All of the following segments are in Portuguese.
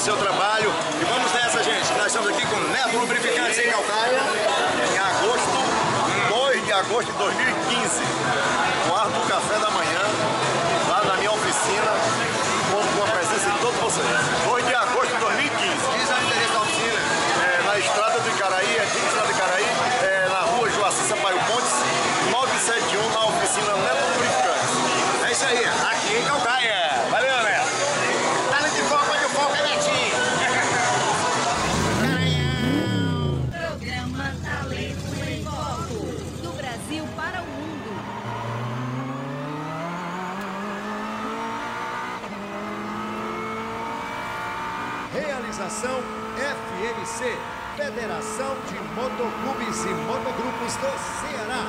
no seu trabalho. E vamos nessa, gente. Nós estamos aqui com o Neto Lubrificantes em Calcária, em agosto, 2 de agosto de 2015. Quarto café da manhã, lá na minha oficina, com a presença de todos vocês. 2 de agosto de 2015. Diz a endereço da oficina. Na estrada do Icaraí, aqui na estrada do Icaraí, na rua Joaci Sampaio Pontes, 971, na oficina Neto Lubrificantes. É isso aí, aqui em Calcária. Valeu, né? Realização FMC, Federação de Motoclubes e Motogrupos do Ceará.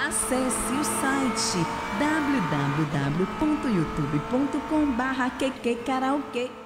Acesse o site www.youtube.com/qqkaraokê.